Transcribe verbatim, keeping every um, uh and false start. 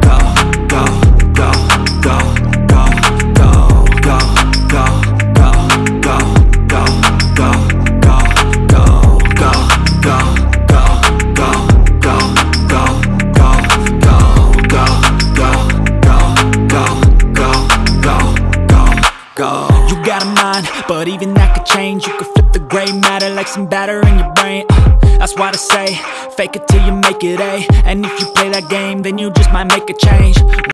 go, go, go, go, go, go, go, go, go, go, go, go, go, go, go, go, go, go, go, go, go, go, go, go, go, go. You got a mind, but even that could change. You could flip the gray matter like some batter in your brain. uh, That's why they say, fake it till you make it, eh? And if you play that game, then you just might make a change.